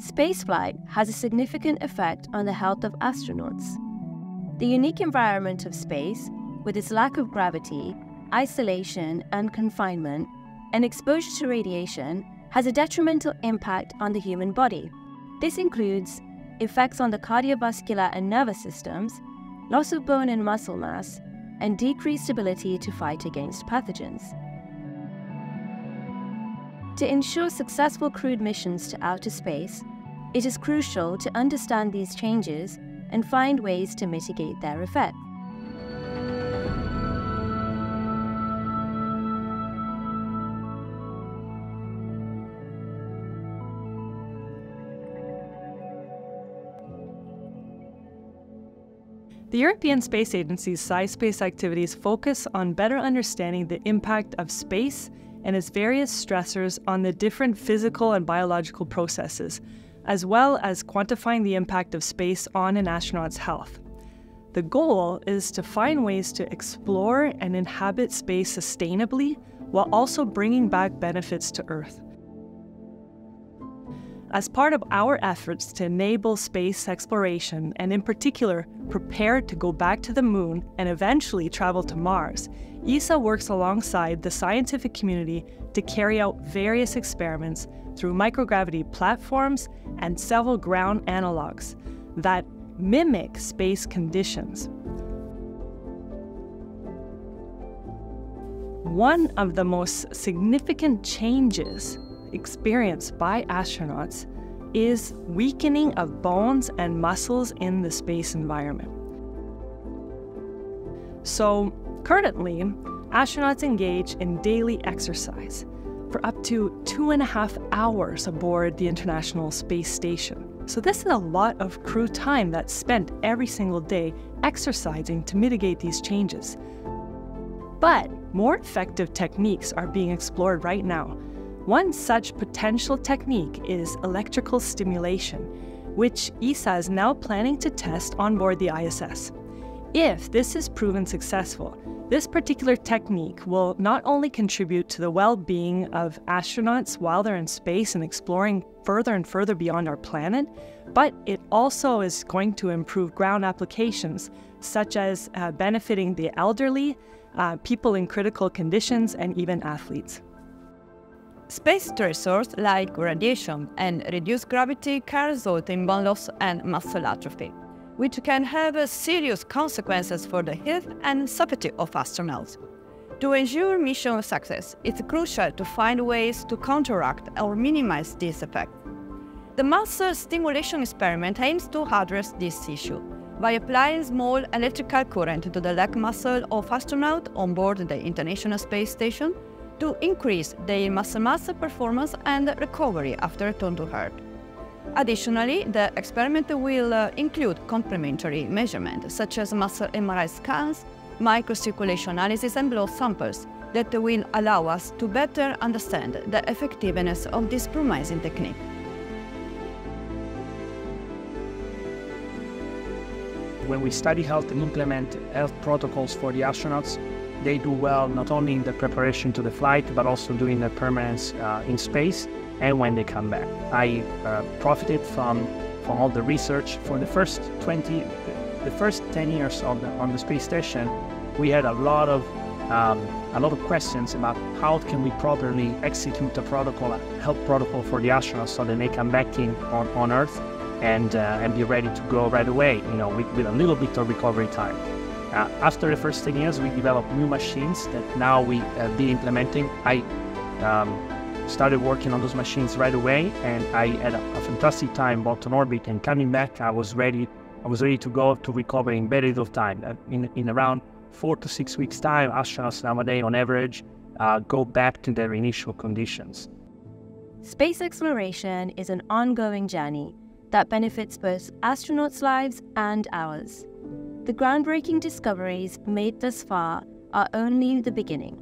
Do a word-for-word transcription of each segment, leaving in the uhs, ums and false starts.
Spaceflight has a significant effect on the health of astronauts. The unique environment of space, with its lack of gravity, isolation and confinement, and exposure to radiation, has a detrimental impact on the human body. This includes effects on the cardiovascular and nervous systems, loss of bone and muscle mass, and decreased ability to fight against pathogens. To ensure successful crewed missions to outer space, it is crucial to understand these changes and find ways to mitigate their effect. The European Space Agency's SciSpacE activities focus on better understanding the impact of space and its various stressors on the different physical and biological processes, as well as quantifying the impact of space on an astronaut's health. The goal is to find ways to explore and inhabit space sustainably while also bringing back benefits to Earth. As part of our efforts to enable space exploration, and in particular, prepare to go back to the Moon and eventually travel to Mars, E S A works alongside the scientific community to carry out various experiments through microgravity platforms and several ground analogs that mimic space conditions. One of the most significant changes experienced by astronauts is weakening of bones and muscles in the space environment. So currently, astronauts engage in daily exercise for up to two and a half hours aboard the International Space Station. So this is a lot of crew time that's spent every single day exercising to mitigate these changes. But more effective techniques are being explored right now. One such potential technique is electrical stimulation, which E S A is now planning to test on board the I S S. If this is proven successful, this particular technique will not only contribute to the well-being of astronauts while they're in space and exploring further and further beyond our planet, but it also is going to improve ground applications, such as uh, benefiting the elderly, uh, people in critical conditions, and even athletes. Space stressors like radiation and reduced gravity can result in bone loss and muscle atrophy, which can have serious consequences for the health and safety of astronauts. To ensure mission success, it's crucial to find ways to counteract or minimize these effects. The Muscle Stimulation Experiment aims to address this issue by applying small electrical current to the leg muscle of astronauts on board the International Space Station to increase their muscle mass performance and recovery after return to Earth. Additionally, the experiment will uh, include complementary measurements, such as muscle M R I scans, microcirculation analysis, and blood samples that will allow us to better understand the effectiveness of this promising technique. When we study health and implement health protocols for the astronauts, they do well not only in the preparation to the flight, but also during their permanence uh, in space and when they come back. I uh, profited from, from all the research. For the first twenty, the first ten years on the, on the space station, we had a lot of, um, a lot of questions about how can we properly execute a protocol, a health protocol for the astronauts so that they come back in on, on Earth and, uh, and be ready to go right away, you know, with, with a little bit of recovery time. Uh, after the first ten years, we developed new machines that now we uh, be implementing. I um, started working on those machines right away, and I had a, a fantastic time both on orbit and coming back. I was ready. I was ready to go to recover in very little time. Uh, in in around four to six weeks' time, astronauts nowadays, on average, uh, go back to their initial conditions. Space exploration is an ongoing journey that benefits both astronauts' lives and ours. The groundbreaking discoveries made thus far are only the beginning,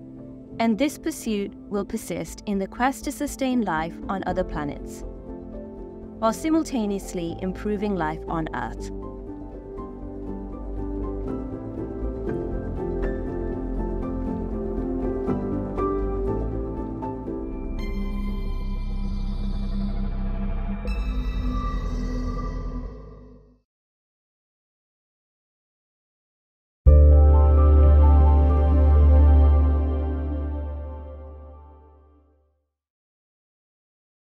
and this pursuit will persist in the quest to sustain life on other planets, while simultaneously improving life on Earth.